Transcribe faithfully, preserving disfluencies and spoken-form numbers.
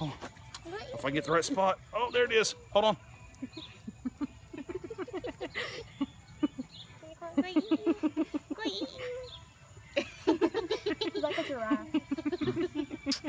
Hold on. If I get the right spot. Oh, there it is. Hold on. He's like a giraffe.